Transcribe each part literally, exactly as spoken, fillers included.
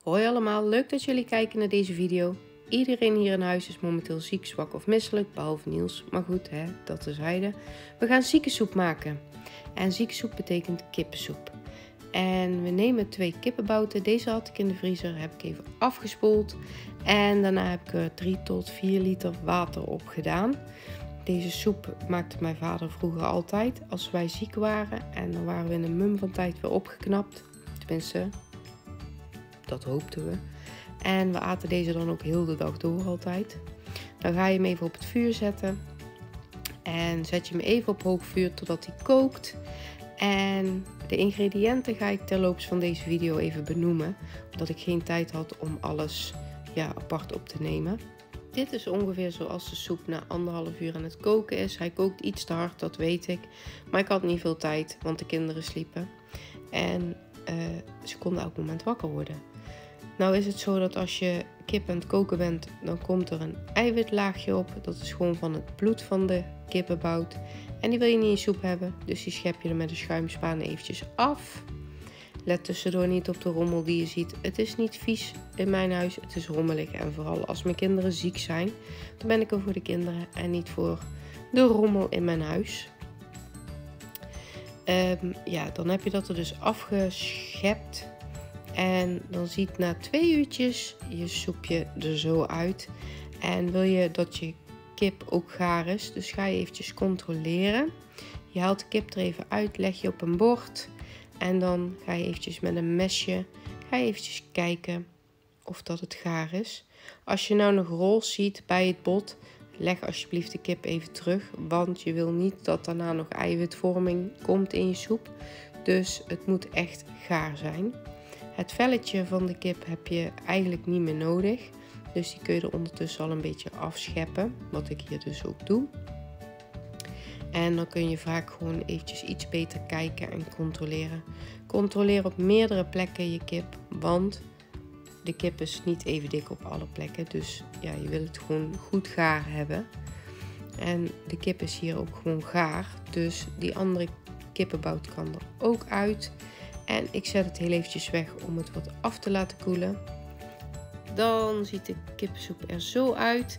Hoi allemaal, leuk dat jullie kijken naar deze video. Iedereen hier in huis is momenteel ziek, zwak of misselijk, behalve Niels. Maar goed, hè, dat is heide. We gaan ziekensoep maken. En ziekensoep betekent kippensoep. En we nemen twee kippenbouten. Deze had ik in de vriezer, heb ik even afgespoeld. En daarna heb ik er drie tot vier liter water op gedaan. Deze soep maakte mijn vader vroeger altijd als wij ziek waren. En dan waren we in een mum van tijd weer opgeknapt. Tenminste, dat hoopten we. En we aten deze dan ook heel de dag door altijd. Dan ga je hem even op het vuur zetten. En zet je hem even op hoog vuur totdat hij kookt. En de ingrediënten ga ik terloops van deze video even benoemen. Omdat ik geen tijd had om alles ja, apart op te nemen. Dit is ongeveer zoals de soep na anderhalf uur aan het koken is. Hij kookt iets te hard, dat weet ik. Maar ik had niet veel tijd, want de kinderen sliepen. En uh, ze konden elk moment wakker worden. Nou is het zo dat als je kip aan het koken bent, dan komt er een eiwitlaagje op. Dat is gewoon van het bloed van de kippenbout. En die wil je niet in je soep hebben, dus die schep je er met een schuimspaan eventjes af. Let tussendoor niet op de rommel die je ziet. Het is niet vies in mijn huis, het is rommelig. En vooral als mijn kinderen ziek zijn, dan ben ik er voor de kinderen en niet voor de rommel in mijn huis. Um, ja, dan heb je dat er dus afgeschept. En dan ziet na twee uurtjes je soepje er zo uit. En wil je dat je kip ook gaar is, dus ga je eventjes controleren. Je haalt de kip er even uit, leg je op een bord. En dan ga je eventjes met een mesje, ga je eventjes kijken of dat het gaar is. Als je nou nog rol ziet bij het bot, leg alsjeblieft de kip even terug. Want je wil niet dat daarna nog eiwitvorming komt in je soep. Dus het moet echt gaar zijn. Het velletje van de kip heb je eigenlijk niet meer nodig. Dus die kun je er ondertussen al een beetje afscheppen. Wat ik hier dus ook doe. En dan kun je vaak gewoon eventjes iets beter kijken en controleren. Controleer op meerdere plekken je kip. Want de kip is niet even dik op alle plekken. Dus ja, je wil het gewoon goed gaar hebben. En de kip is hier ook gewoon gaar. Dus die andere kippenbout kan er ook uit. En ik zet het heel eventjes weg om het wat af te laten koelen. Dan ziet de kippensoep er zo uit.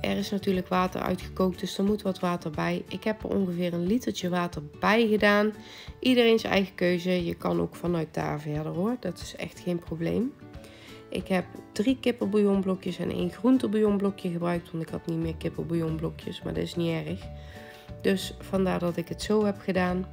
Er is natuurlijk water uitgekookt, dus er moet wat water bij. Ik heb er ongeveer een litertje water bij gedaan. Iedereen zijn eigen keuze. Je kan ook vanuit daar verder hoor. Dat is echt geen probleem. Ik heb drie kippenbouillonblokjes en één groentebouillonblokje gebruikt. Want ik had niet meer kippenbouillonblokjes, maar dat is niet erg. Dus vandaar dat ik het zo heb gedaan.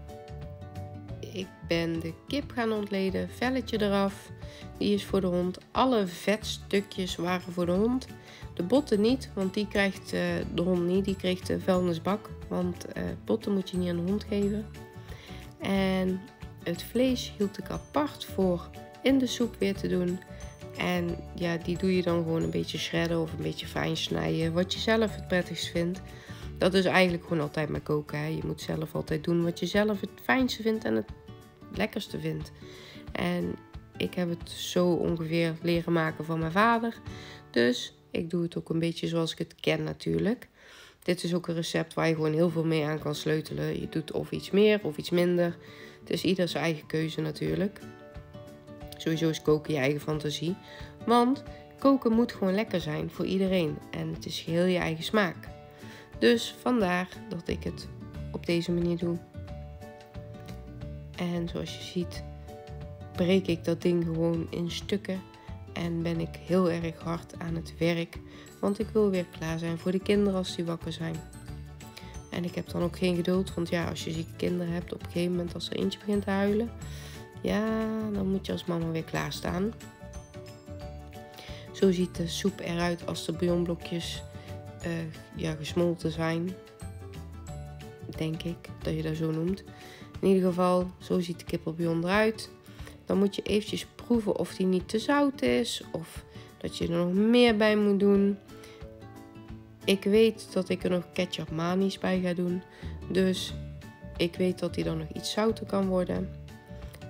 Ik ben de kip gaan ontleden, velletje eraf, die is voor de hond. Alle vetstukjes waren voor de hond. De botten niet, want die krijgt uh, de hond niet, die kreeg de vuilnisbak. Want uh, botten moet je niet aan de hond geven. En het vlees hield ik apart voor in de soep weer te doen. En ja, die doe je dan gewoon een beetje shredden of een beetje fijn snijden, wat je zelf het prettigst vindt. Dat is eigenlijk gewoon altijd maar koken. Hè. Je moet zelf altijd doen wat je zelf het fijnste vindt en het lekkerste vindt. En ik heb het zo ongeveer leren maken van mijn vader. Dus ik doe het ook een beetje zoals ik het ken natuurlijk. Dit is ook een recept waar je gewoon heel veel mee aan kan sleutelen. Je doet of iets meer of iets minder. Het is ieder zijn eigen keuze natuurlijk. Sowieso is koken je eigen fantasie. Want koken moet gewoon lekker zijn voor iedereen. En het is geheel je eigen smaak. Dus vandaar dat ik het op deze manier doe. En zoals je ziet breek ik dat ding gewoon in stukken. En ben ik heel erg hard aan het werk. Want ik wil weer klaar zijn voor de kinderen als die wakker zijn. En ik heb dan ook geen geduld. Want ja, als je zieke kinderen hebt, op een gegeven moment als er eentje begint te huilen. Ja, dan moet je als mama weer klaarstaan. Zo ziet de soep eruit als de bouillonblokjes Uh, ja, gesmolten zijn, denk ik dat je dat zo noemt. In ieder geval, zo ziet de kippenbouillon eruit. Dan moet je eventjes proeven of die niet te zout is of dat je er nog meer bij moet doen. Ik weet dat ik er nog ketchup manis bij ga doen, dus ik weet dat die dan nog iets zouter kan worden.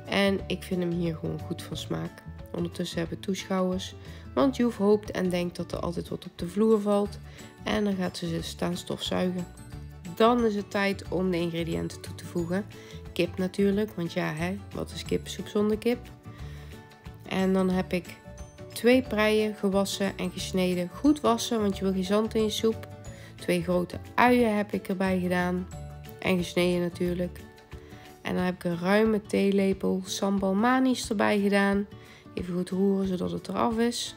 En ik vind hem hier gewoon goed van smaak. Ondertussen hebben toeschouwers, want Joef hoopt en denkt dat er altijd wat op de vloer valt. En dan gaat ze staan stofzuigen. Dan is het tijd om de ingrediënten toe te voegen. Kip natuurlijk, want ja, hè, wat is kipsoep zonder kip? En dan heb ik twee preien gewassen en gesneden. Goed wassen, want je wil geen zand in je soep. Twee grote uien heb ik erbij gedaan. En gesneden natuurlijk. En dan heb ik een ruime theelepel sambal manis erbij gedaan. Even goed roeren zodat het eraf is.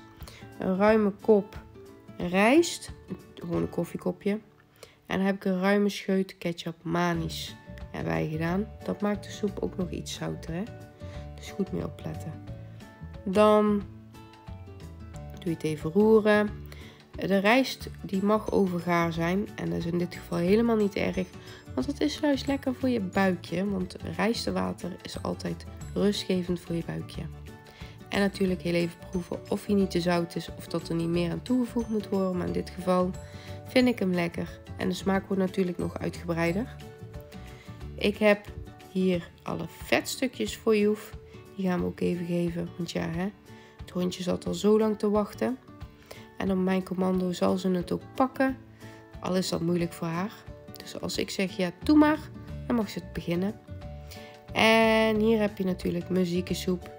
Een ruime kop rijst. Gewoon een koffiekopje. En dan heb ik een ruime scheut ketchup manis erbij gedaan. Dat maakt de soep ook nog iets zouter, hè? Dus goed mee opletten. Dan doe je het even roeren. De rijst die mag overgaar zijn. En dat is in dit geval helemaal niet erg. Want dat is juist lekker voor je buikje. Want rijstwater is altijd rustgevend voor je buikje. En natuurlijk heel even proeven of hij niet te zout is. Of dat er niet meer aan toegevoegd moet worden. Maar in dit geval vind ik hem lekker. En de smaak wordt natuurlijk nog uitgebreider. Ik heb hier alle vetstukjes voor Joef. Die gaan we ook even geven. Want ja, hè, het hondje zat al zo lang te wachten. En op mijn commando zal ze het ook pakken. Al is dat moeilijk voor haar. Dus als ik zeg ja, doe maar. Dan mag ze het beginnen. En hier heb je natuurlijk mijn ziekensoep.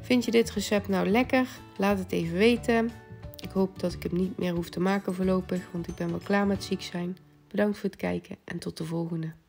Vind je dit recept nou lekker? Laat het even weten. Ik hoop dat ik hem niet meer hoef te maken voorlopig. Want ik ben wel klaar met ziek zijn. Bedankt voor het kijken en tot de volgende.